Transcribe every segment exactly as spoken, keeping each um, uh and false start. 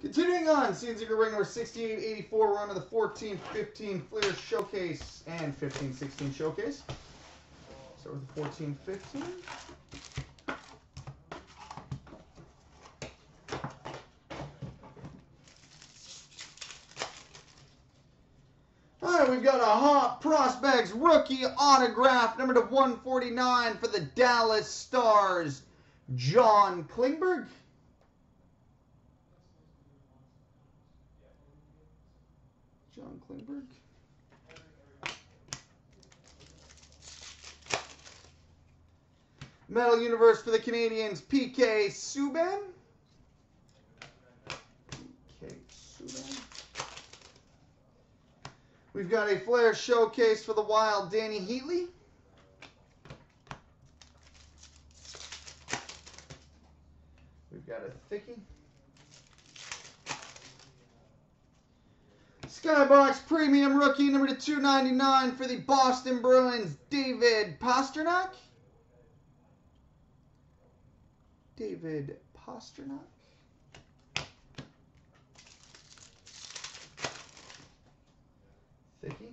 Continuing on, C N Z regular sixty-eight eighty-four run of the fourteen fifteen Fleer Showcase and fifteen sixteen Showcase. Start with the fourteen fifteen. All right, we've got a Hot Prospects rookie autograph, number to one forty-nine for the Dallas Stars, John Klingberg. John Klingberg. Metal Universe for the Canadians, P K Subban. P K Subban. We've got a Flair Showcase for the Wild, Danny Heatley. We've got a Thickie. Skybox Premium Rookie, number to two ninety-nine for the Boston Bruins, David Pastrnak. David Pastrnak. Thickie.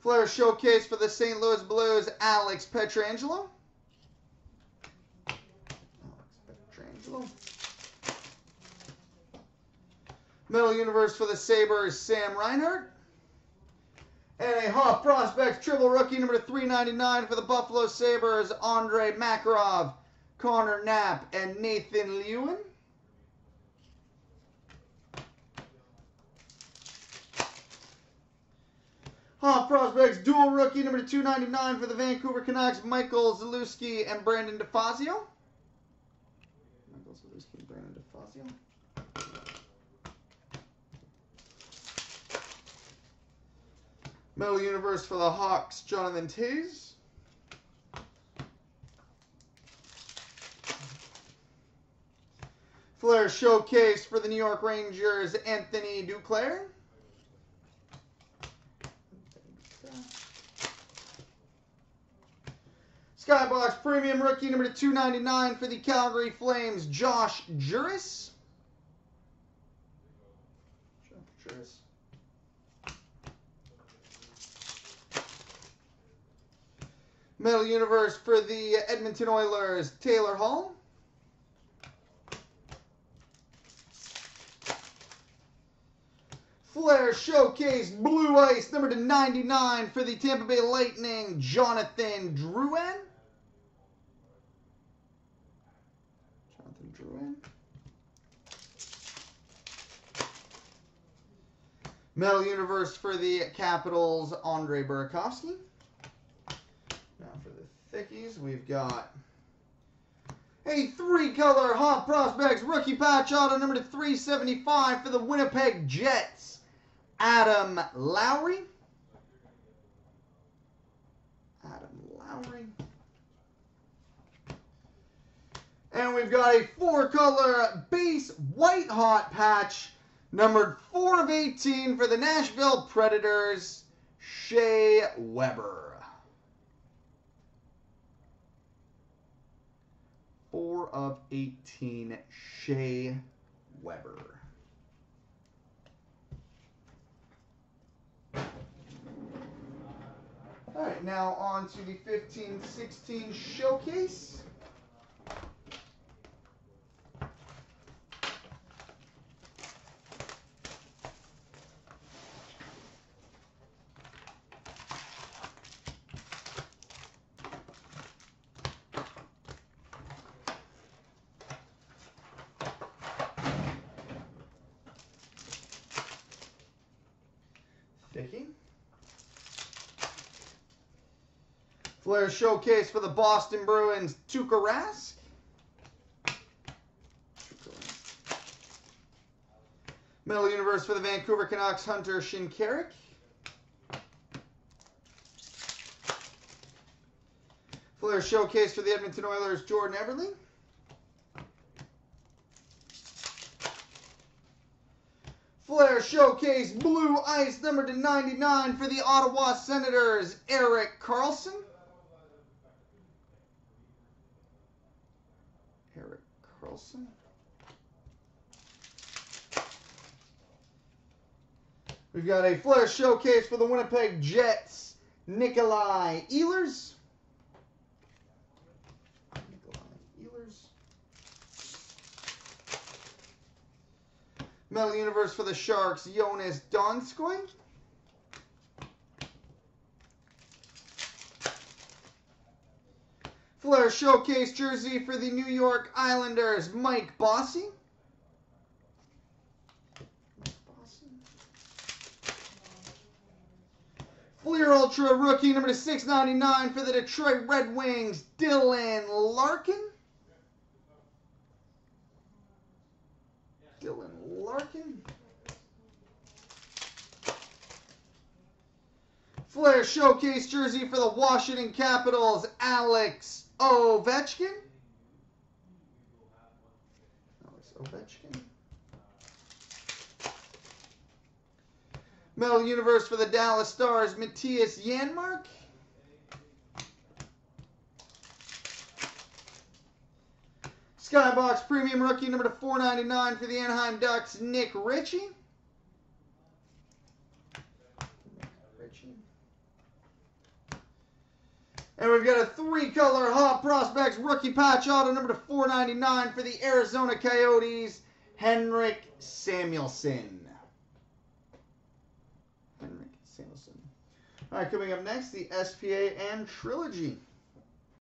Flair Showcase for the Saint Louis Blues, Alex Pietrangelo. Alex Pietrangelo. Metal Universe for the Sabres, Sam Reinhart. And a Hot Prospects Triple Rookie, number three ninety-nine for the Buffalo Sabres, Andrei Makarov, Connor Knapp, and Nathan Lewin. Hot Prospects Dual Rookie, number two ninety-nine for the Vancouver Canucks, Michael Zalewski and Brandon DeFazio. Michael Zalewski and Brandon DeFazio. Metal Universe for the Hawks, Jonathan Tease. Flair Showcase for the New York Rangers, Anthony Duclair. Skybox Premium Rookie, number two ninety-nine for the Calgary Flames, Josh Juris. Josh Juris. Metal Universe for the Edmonton Oilers, Taylor Hall. Flair Showcase Blue Ice, number ninety-nine for the Tampa Bay Lightning, Jonathan Drouin. Jonathan Drouin. Metal Universe for the Capitals, Andre Burakovsky. Now for the Thickies, we've got a three-color Hot Prospects rookie patch auto, number to three seventy-five for the Winnipeg Jets, Adam Lowry. Adam Lowry. And we've got a four-color base white hot patch, numbered four of eighteen for the Nashville Predators, Shea Weber. four of eighteen, Shea Weber. All right, now on to the fifteen sixteen Showcase. Flair Showcase for the Boston Bruins, Tuukka Rask. Metal Universe for the Vancouver Canucks, Hunter Shinkaruk. Flair Showcase for the Edmonton Oilers, Jordan Eberle. Flair Showcase Blue Ice, number ninety-nine for the Ottawa Senators, Erik Karlsson. Karlsson. We've got a Flash Showcase for the Winnipeg Jets, Nikolai Ehlers. Nikolai Ehlers. Metal Universe for the Sharks, Jonas Donskoy. Flash Showcase jersey for the New York Islanders, Mike Bossy. Fleer Ultra rookie number six ninety-nine for the Detroit Red Wings, Dylan Larkin. Dylan Larkin. Flair Showcase jersey for the Washington Capitals, Alex Ovechkin. Alex Ovechkin. Metal Universe for the Dallas Stars, Matthias Yanmark. Skybox Premium Rookie number to four ninety-nine for the Anaheim Ducks, Nick Ritchie. And we've got a three-color Hot Prospects Rookie Patch Auto number to four ninety-nine for the Arizona Coyotes, Henrik Samuelson. Henrik Samuelson. All right, coming up next, the S P A and Trilogy.